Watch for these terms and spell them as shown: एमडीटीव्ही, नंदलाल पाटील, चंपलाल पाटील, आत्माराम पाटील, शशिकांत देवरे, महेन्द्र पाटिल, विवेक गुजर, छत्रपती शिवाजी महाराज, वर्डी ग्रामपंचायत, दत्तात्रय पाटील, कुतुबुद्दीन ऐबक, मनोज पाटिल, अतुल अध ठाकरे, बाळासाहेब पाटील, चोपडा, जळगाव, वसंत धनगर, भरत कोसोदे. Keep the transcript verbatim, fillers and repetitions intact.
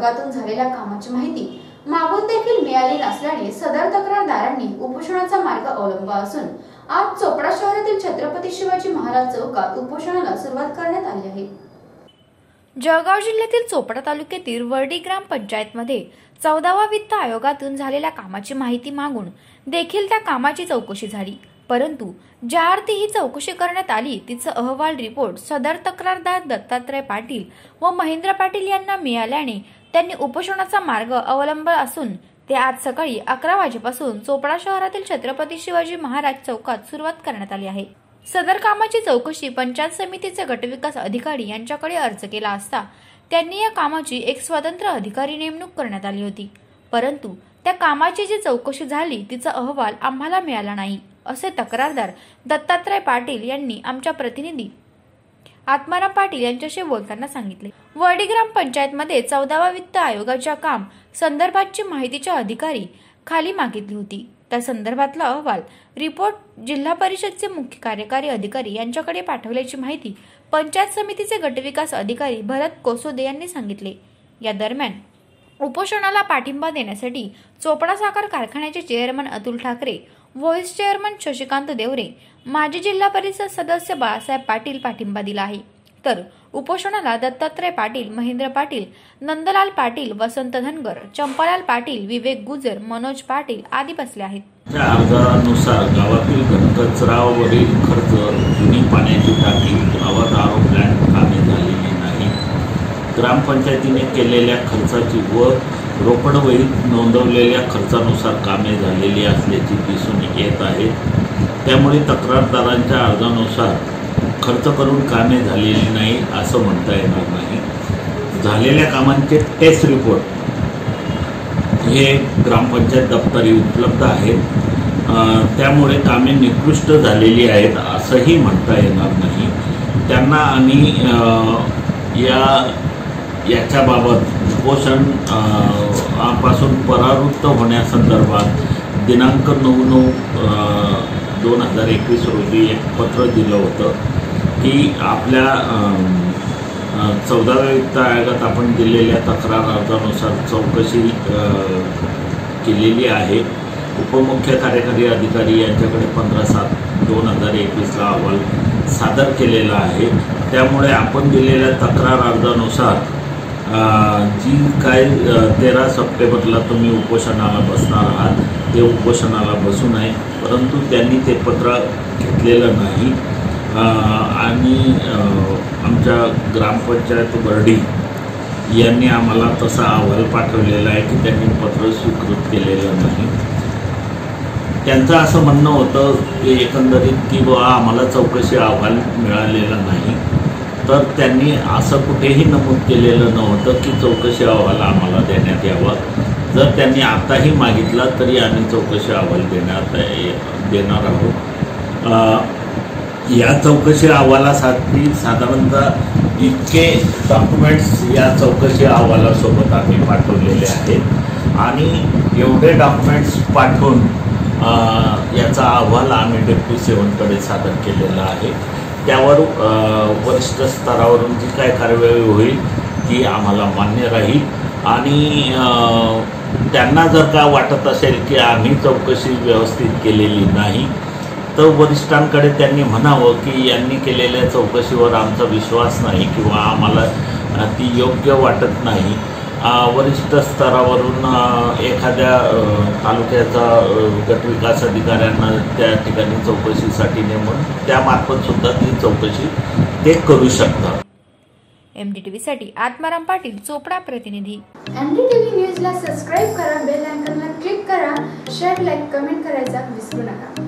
विभागातून झालेल्या कामाची माहिती मागून देखील मिळाली नसल्याने सदर तक्रारदारांनी उपोषणाचा मार्ग अवलंबला असून आज चोपडा शहरातील छत्रपती शिवाजी महाराज चौकात उपोषणाला सुरुवात करण्यात आली आहे। जळगाव जिल्ह्यातील चोपडा तालुक्यातील वर्डी ग्राम पंचायतमध्ये चौदावा वित्त आयोगातून झालेल्या कामाची माहिती मागून देखील त्या कामाची चौकशी झाली, परंतु ज्या अर्थी ही चौकशी करण्यात आली तिचा अहवाल रिपोर्ट सदर तक्रारदार दत्तात्रय पाटील व महेन्द्र पाटिल यांना मिळाल्याने त्यांनी उपोषणाचा मार्ग अवलंबला असून ते आज सकाळी अकरा वाजेपासून चोपडा शहरातील छत्रपती शिवाजी महाराज चौकात सुरुवात करण्यात आली आहे। सदर कामाची चौकशी पंचायत समितीचे गटविकास अधिकारी यांच्याकडे अर्ज केला असता त्यांनी या कामाची एक स्वतंत्र अधिकारी नेमणूक करण्यात आली होती, परंतु त्या कामाची जी चौकशी झाली तिचा अहवाल आम्हाला मिळाला नाही असे तक्रारदार दत्तात्रय पाटील यांनी आमच्या प्रतिनिधी आत्माराम पाटील यांच्याशी बोलताना सांगितले। वर्डी ग्राम पंचायतमध्ये चौदावा वित्त आयोगाच्या काम संदर्भातची माहितीच्या अधिकारी खाली मागितली होती। त्या संदर्भातला अहवाल रिपोर्ट जिल्हा परिषदचे मुख्य कार्यकारी अधिकारी यांच्याकडे पाठवल्याची माहिती पंचायत समितीचे गटविकास अधिकारी भरत कोसोदे यांनी सांगितले। या दरम्यान उपोषणाला पाठिंबा देण्यासाठी चोपडा साखर कारखान्याचे चेअरमन अतुल अध ठाकरे, व्हाईस चेअरमन शशिकांत देवरे, माजी जिल्हा परिषद सदस्य बाळासाहेब पाटील पाठिंबा दिला आहे, तर उपोषणाला दत्तात्रय पाटील, महेन्द्र पाटिल, नंदलाल पाटील, वसंत धनगर, चंपलाल पाटील, विवेक गुजर, मनोज पाटिल आदी बसले आहेत। अर्जानुसार गावातील कचरावरील खर्च, जुनी पाण्याची टाकी, नवादारो प्लांट कामे झालेली नाही, ग्रामपंचायतीने केलेल्या खर्चाची व रोकडवहीत नोंदवलेल्या खर्चानुसार कामे झालेली असल्याची दिसून येत आहे। त्यामुळे तक्रारदारांच्या अर्जानुसार खर्च करून कामे झालेली नाही असं म्हणता येणार नाही। झालेल्या कामांचे टेस्ट रिपोर्ट हे ग्रामपंचायत दप्तरी उपलब्ध आहेत, त्यामुळे कामे निकृष्ट झालेली आहेत असंही म्हणता येणार नाही। त्यांना आम्ही या याच्याबाबत उपोषण पासून परावृत्त होण्यासंदर्भात दिनांक नऊ नऊ दोन हजार एकवीस रोजी एक पत्र दिलं होतं की आपल्या चौदाव्या वित्त आयोगात आपण दिलेल्या तक्रार अर्जानुसार चौकशी केलेली आहे। उपमुख्य कार्यकारी अधिकारी यांच्याकडे पंधरा सात दोन हजार एकवीसला अहवाल सादर केलेला आहे, त्यामुळे आपण दिलेल्या तक्रार अर्जानुसार जी काय तेरा सप्टेंबरला तुम्ही उपोषणाला बसणार आहात ते उपोषणाला बसू नये, परंतु त्यांनी ते पत्र घेतलेलं नाही आणि आमच्या ग्रामपंचायत बर्डी यांनी आम्हाला तसा अहवाल पाठवलेला आहे की त्यांनी पत्र स्वीकृत केलेलं नाही। त्यांचं असं म्हणणं होतं की एकंदरीत की बा आम्हाला चौकशी अहवाल मिळालेला नाही, तर त्यांनी असं कुठेही नमूद केलेलं नव्हतं की चौकशी अहवाल आम्हाला देण्यात यावा। जर त्यांनी आताही मागितला तरी आम्ही चौकशी अहवाल देण्यात देणार आहोत। या चौकशी अहवालासाठी साधारणतः इतके डॉक्युमेंट्स या चौकशी अहवालासोबत आम्ही पाठवलेले आहेत आणि एवढे डॉक्युमेंट्स पाठवून याचा अहवाल आम्ही डेप्युटी सेवनकडे सादर केलेला आहे। त्यावर वरिष्ठ स्तरावरून जी काय कारवाई होईल ती आम्हाला मान्य राहील आणि त्यांना जर का वाटत असेल की आम्ही चौकशी व्यवस्थित केलेली नाही तर वरिष्ठांकडे त्यांनी म्हणावं की यांनी केलेल्या चौकशीवर आमचा विश्वास नाही किंवा आम्हाला ती योग्य वाटत नाही। वरिष्ठ स्तरावरून एखाद्या तालुक्याचा गटविकास अधिकाऱ्यांना त्या ठिकाणी चौकशीसाठी नेमून त्यामार्फत सुद्धा ती चौकशी ते करू शकतात। एमडीटीव्ही साठी आत्माराम पाटील, चोपडा प्रतिनिधी। एमडीटीव्ही न्यूजला सबस्क्राइब करा, बेल आयकॉनला क्लिक करा, शेअर, लाईक, कमेंट करायचा विसरू नका।